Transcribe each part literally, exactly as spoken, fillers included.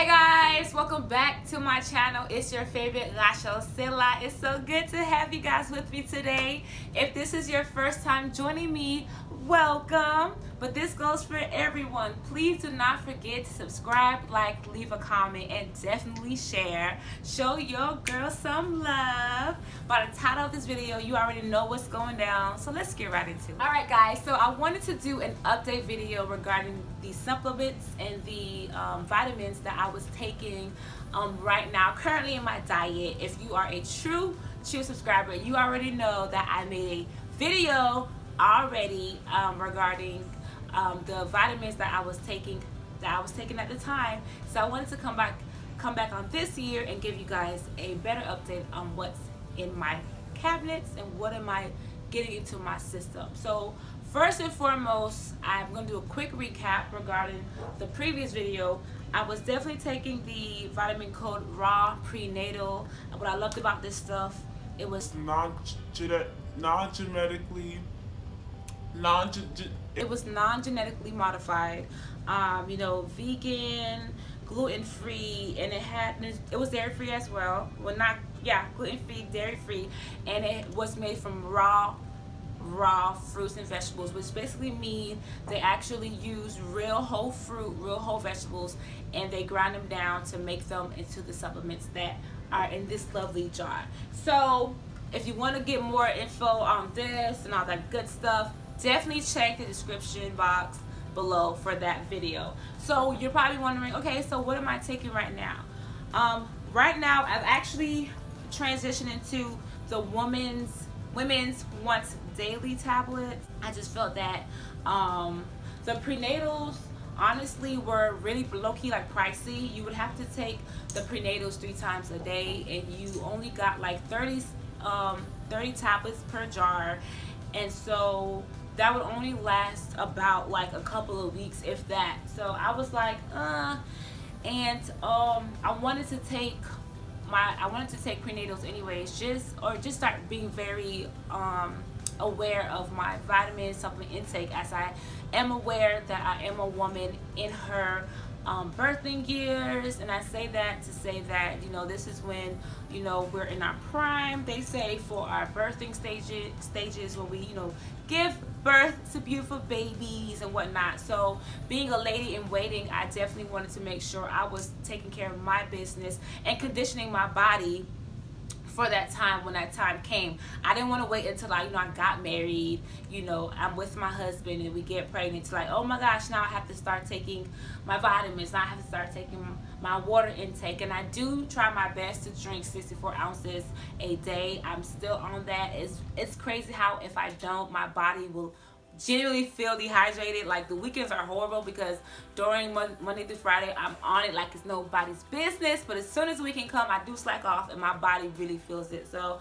Hey guys, welcome back to my channel. It's your favorite Rashell Selah. It's so good to have you guys with me today. If this is your first time joining me, welcome. But this goes for everyone. Please do not forget to subscribe, like, leave a comment, and definitely share. Show your girl some love. By the title of this video, you already know what's going down, so let's get right into it. All right guys, so I wanted to do an update video regarding the supplements and the um, vitamins that I was taking um, right now currently in my diet. If you are a true, true subscriber, you already know that I made a video already um, regarding um, the vitamins that I was taking that I was taking at the time. So I wanted to come back come back on this year and give you guys a better update on what's in my cabinets and what am I getting into my system. So first and foremost, I'm going to do a quick recap regarding the previous video. I was definitely taking the Vitamin Code Raw Prenatal. What I loved about this stuff, it was non-genetically non it was non-genetically modified, um, you know, vegan, gluten-free, and it had it was dairy-free as well. Well, not yeah, gluten-free, dairy-free, and it was made from raw. raw fruits and vegetables, which basically mean they actually use real whole fruit, real whole vegetables, and they grind them down to make them into the supplements that are in this lovely jar. So if you want to get more info on this and all that good stuff, definitely check the description box below for that video. So you're probably wondering, okay, so what am I taking right now? Um, right now I've actually transitioned into the woman's Women's Once Daily tablets. I just felt that um, the prenatals honestly were really low-key like pricey. You would have to take the prenatals three times a day, and you only got like thirty, um, thirty tablets per jar, and so that would only last about like a couple of weeks, if that. So I was like, uh, and um, I wanted to take. My, I wanted to take prenatals anyways, just or just start being very um, aware of my vitamin supplement intake, as I am aware that I am a woman in her um, birthing years. And I say that to say that, you know, this is when, you know, we're in our prime, they say, for our birthing stages, stages where we, you know, give birth to beautiful babies and whatnot. So being a lady in waiting, I definitely wanted to make sure I was taking care of my business and conditioning my body for that time when that time came. I didn't want to wait until I, you know, I got married, you know, I'm with my husband and we get pregnant to like, oh my gosh, now I have to start taking my vitamins, now I have to start taking my water intake. And I do try my best to drink sixty-four ounces a day. I'm still on that. It's, it's crazy how if I don't, my body will genuinely feel dehydrated. Like the weekends are horrible because during Mon Monday through Friday I'm on it like it's nobody's business, but as soon as the weekend come I do slack off and my body really feels it. So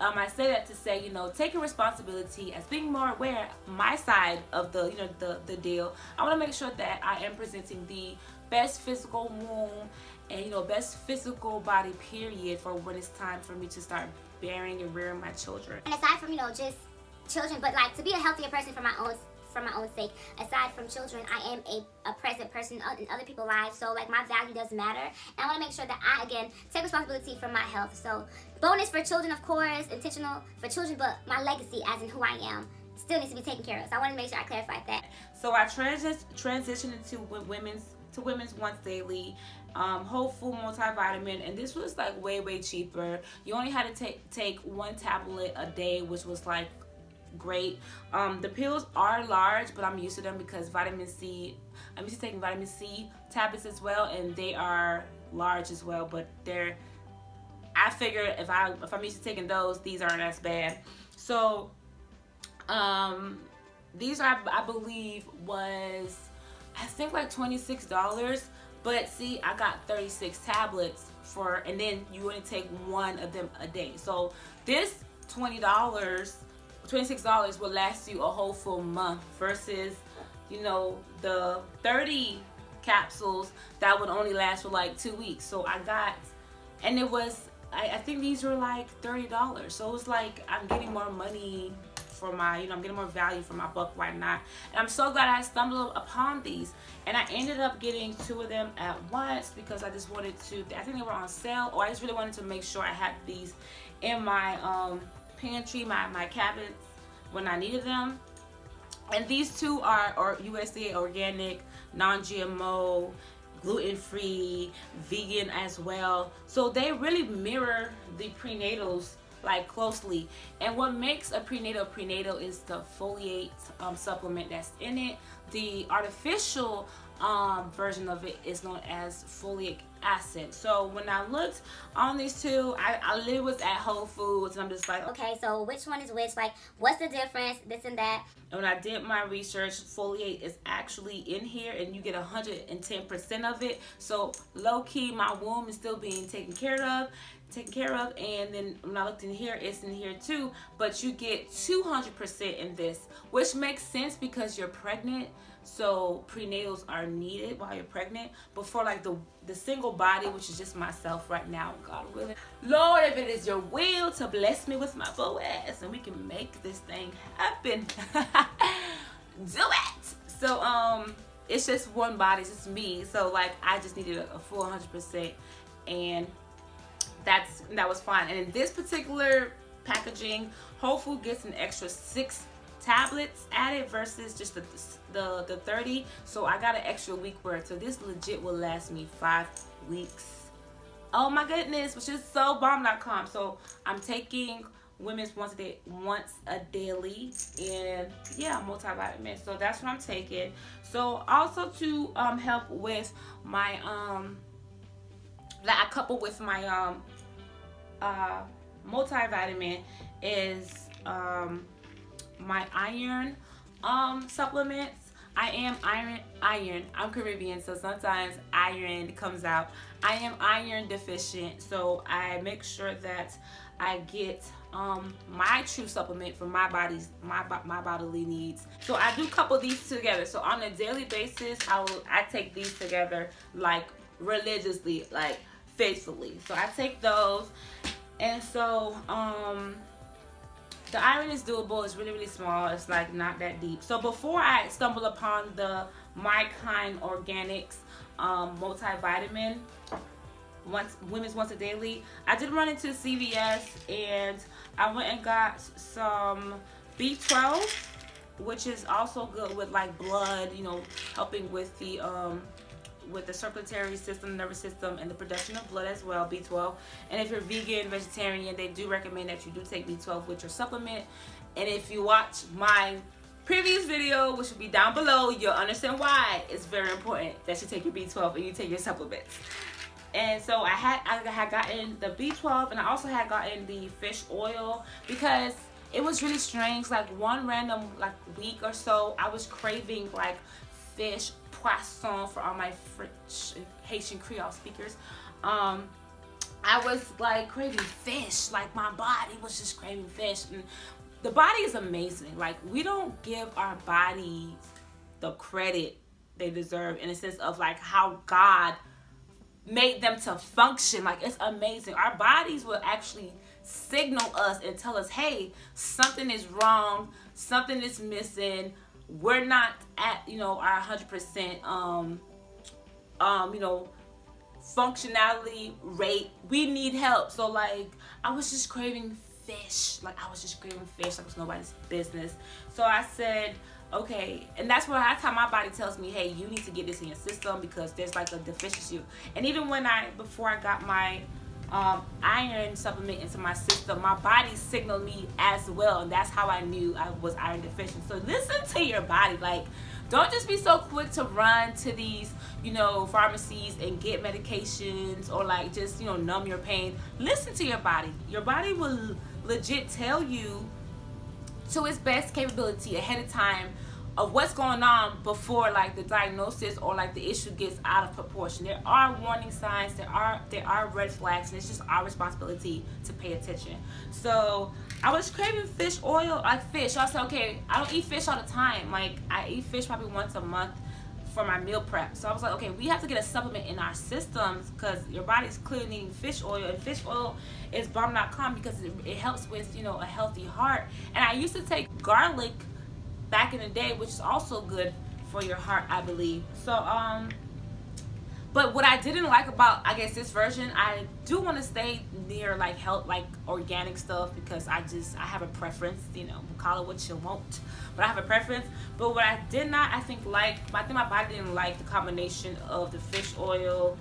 um, I say that to say, you know, taking responsibility as being more aware my side of the, you know, the, the deal. I want to make sure that I am presenting the best physical womb and, you know, best physical body period for when it's time for me to start bearing and rearing my children. And aside from, you know, just children, but like to be a healthier person for my own for my own sake, aside from children, I am a, a present person in other people's lives, so like my value does matter, and I want to make sure that I again take responsibility for my health. So bonus for children, of course, intentional for children, but my legacy as in who I am still needs to be taken care of, so I want to make sure I clarified that. So I trans transitioned into women's to women's once daily um, whole food multivitamin, and this was like way way cheaper. You only had to take take one tablet a day, which was like great. Um, the pills are large, but I'm used to them because vitamin C, I'm used to taking vitamin C tablets as well, and they are large as well, but they're, I figure if, I, if I'm used to taking those, these aren't as bad. So um, these are, I believe was, I think like twenty-six dollars, but see, I got thirty-six tablets for, and then you wouldn't take one of them a day. So this twenty dollars twenty-six dollars will last you a whole full month versus, you know, the thirty capsules that would only last for like two weeks. So I got, and it was, I, I think these were like thirty dollars. So it was like I'm getting more money for my, you know, I'm getting more value for my buck, why not? And I'm so glad I stumbled upon these. And I ended up getting two of them at once because I just wanted to, I think they were on sale, or I just really wanted to make sure I had these in my um, pantry, my, my cabinets when I needed them. And these two are, are U S D A organic, non-G M O, gluten-free, vegan as well. So they really mirror the prenatals like closely. And what makes a prenatal prenatal is the foliate um, supplement that's in it. The artificial um, version of it is known as folic acid. So when I looked on these two, I, I literally was at Whole Foods and I'm just like, okay, so which one is which? Like, what's the difference? This and that. And when I did my research, foliate is actually in here and you get one hundred ten percent of it. So low key, my womb is still being taken care of, taken care of. And then when I looked in here, it's in here too, but you get two hundred percent in this, which makes sense because you're pregnant. So prenatals are needed while you're pregnant. But for like the the single body, which is just myself right now, God willing, Lord, if it is your will to bless me with my Boaz and we can make this thing happen, do it. So um it's just one body, it's just me. So like I just needed a, a full one hundred percent, and that's that was fine. And in this particular packaging, Whole Foods gets an extra six tablets added versus just the, the the thirty, so I got an extra week worth. So this legit will last me five weeks. Oh my goodness, which is so bomb dot com. So I'm taking women's once a day once a daily, and yeah, multivitamin. So that's what I'm taking. So also to um help with my um that I couple with my um uh multivitamin is um my iron um supplements. I am iron iron I'm Caribbean, so sometimes iron comes out. I am iron deficient, so I make sure that I get um my true supplement for my body's my my bodily needs. So I do couple these together. So on a daily basis, I will I take these together, like religiously, like faithfully. So I take those. And so um the iron is doable. It's really, really small. It's like not that deep. So before I stumbled upon the My Kind Organics um, multivitamin, once women's once a daily, I did run into C V S and I went and got some B twelve, which is also good with like blood, you know, helping with the um, with the circulatory system, nervous system, and the production of blood as well, B twelve. And if you're vegan, vegetarian, they do recommend that you do take B twelve with your supplement. And if you watch my previous video, which will be down below, you'll understand why it's very important that you take your B twelve and you take your supplements. And so I had, I had gotten the B twelve, and I also had gotten the fish oil because it was really strange. Like one random like week or so, I was craving like fish, poisson, for all my French, Haitian Creole speakers. Um, I was like craving fish. Like my body was just craving fish. And the body is amazing. Like we don't give our bodies the credit they deserve in a sense of like how God made them to function. Like it's amazing. Our bodies will actually signal us and tell us, hey, something is wrong. Something is missing. We're not at, you know, our one hundred percent, um, um, you know, functionality rate. We need help. So, like, I was just craving fish. Like, I was just craving fish. Like, it was nobody's business. So, I said, okay. And that's where I time my body tells me, hey, you need to get this in your system because there's, like, a deficiency. And even when I, before I got my um, iron supplement into my system, my body signaled me as well, and that's how I knew I was iron deficient. So listen to your body. Like, don't just be so quick to run to these, you know, pharmacies and get medications or like just, you know, numb your pain. Listen to your body. Your body will legit tell you to its best capability ahead of time of what's going on before like the diagnosis or like the issue gets out of proportion. There are warning signs, there are there are red flags, and it's just our responsibility to pay attention. So I was craving fish oil, like fish. I said, okay, I don't eat fish all the time. Like I eat fish probably once a month for my meal prep. So I was like, okay, we have to get a supplement in our systems because your body's clearly needing fish oil, and fish oil is bomb dot com because it, it helps with, you know, a healthy heart. And I used to take garlic back in the day, which is also good for your heart, I believe. So um but what I didn't like about, I guess, this version, I do want to stay near like health, like organic stuff, because I just, I have a preference, you know, call it what you want, but I have a preference. But what I did not, I think, like, I think my body didn't like the combination of the fish oil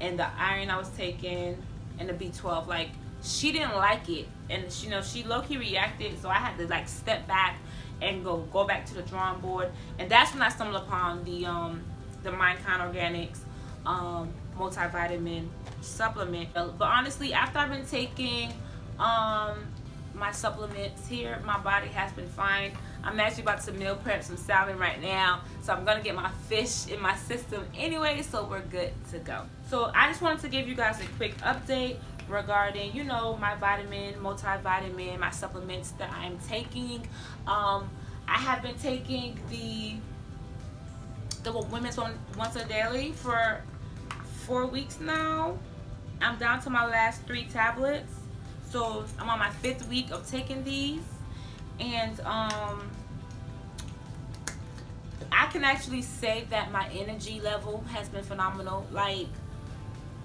and the iron I was taking and the B twelve. Like, she didn't like it, and she, you know, she low-key reacted, so I had to like step back and go go back to the drawing board. And that's when I stumbled upon the um the My Kind Organics um multivitamin supplement. But honestly, after I've been taking um my supplements here, my body has been fine. I'm actually about to meal prep some salmon right now, so I'm gonna get my fish in my system anyway, so we're good to go. So I just wanted to give you guys a quick update regarding, you know, my vitamin, multivitamin, my supplements that I'm taking. um I have been taking the the women's one once a daily for four weeks now. I'm down to my last three tablets, so I'm on my fifth week of taking these. And um I can actually say that my energy level has been phenomenal. Like,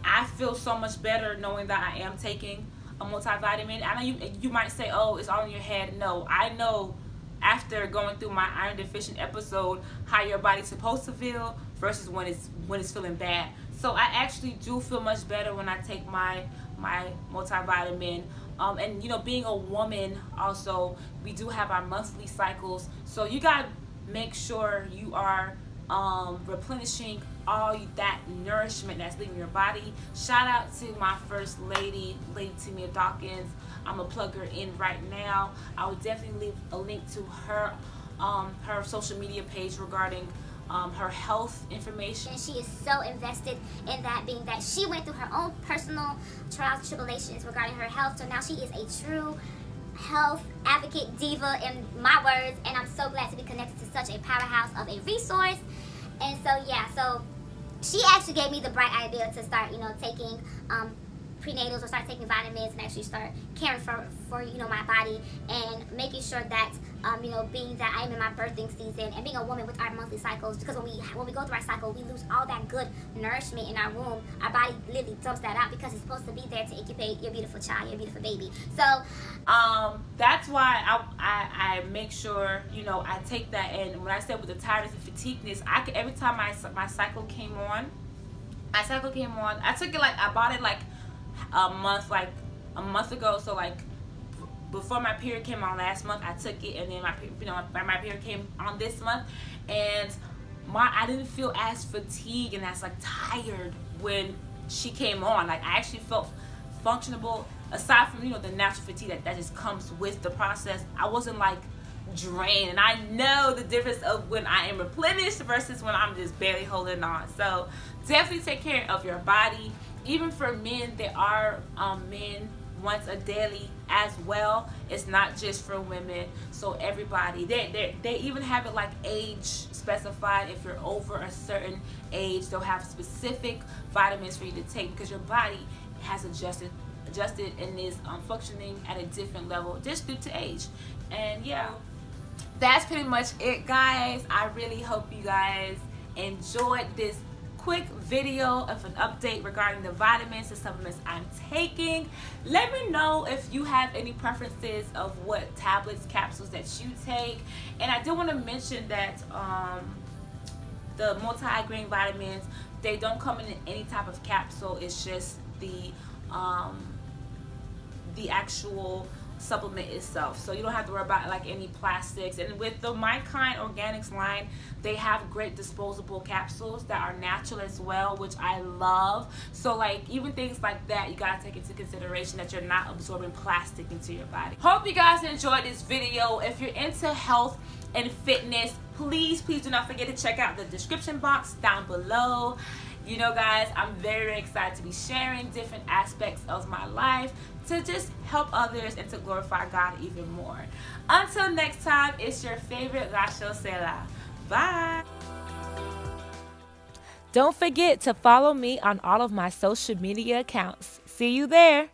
I feel so much better knowing that I am taking a multivitamin. I know you you might say, oh, it's all in your head. No, I know after going through my iron deficient episode how your body's supposed to feel versus when it's when it's feeling bad. So I actually do feel much better when I take my my multivitamin. Um, and you know, being a woman, also we do have our monthly cycles, so you gotta make sure you are um, replenishing all that nourishment that's leaving your body. Shout out to my first lady, Lady Tamia Dawkins. I'm gonna plug her in right now. I will definitely leave a link to her um, her social media page regarding um, her health information. And she is so invested in that, being that she went through her own personal trials, tribulations regarding her health, so now she is a true health advocate diva, in my words, and I'm so glad to be connected to such a powerhouse of a resource. And so yeah, so she actually gave me the bright idea to start, you know, taking um, prenatals, or start taking vitamins, and actually start caring for, for you know, my body, and making sure that, um, you know, being that I'm in my birthing season, and being a woman with our monthly cycles, because when we when we go through our cycle, we lose all that good nourishment in our womb. Our body literally dumps that out because it's supposed to be there to incubate your beautiful child, your beautiful baby. So um, that's why I, I, I make sure, you know, I take that. And when I said with the tiredness and fatigueness, I could, every time my, my cycle came on, my cycle came on, I took it like, I bought it like a month like a month ago, so like before my period came on last month, I took it, and then my you know my period came on this month, and my I didn't feel as fatigued and as like tired when she came on. Like, I actually felt functional, aside from, you know, the natural fatigue that, that just comes with the process. I wasn't like drained, and I know the difference of when I am replenished versus when I'm just barely holding on. So definitely take care of your body. Even for men, there are um, men once a daily as well. It's not just for women. So everybody, they, they, they even have it like age specified. If you're over a certain age, they'll have specific vitamins for you to take, because your body has adjusted adjusted and is um, functioning at a different level just due to age. And yeah, that's pretty much it, guys. I really hope you guys enjoyed this quick video of an update regarding the vitamins and supplements I'm taking. Let me know if you have any preferences of what tablets, capsules that you take. And I do want to mention that um, the multi-grain vitamins, they don't come in any type of capsule. It's just the um, the actual supplement itself, so you don't have to worry about like any plastics. And with the My Kind Organics line, they have great disposable capsules that are natural as well, which I love. So like, even things like that, you gotta take into consideration that you're not absorbing plastic into your body. Hope you guys enjoyed this video. If you're into health and fitness, please please do not forget to check out the description box down below. You know, guys, I'm very, very excited to be sharing different aspects of my life to just help others and to glorify God even more. Until next time, it's your favorite Rashell Selah. Bye. Don't forget to follow me on all of my social media accounts. See you there.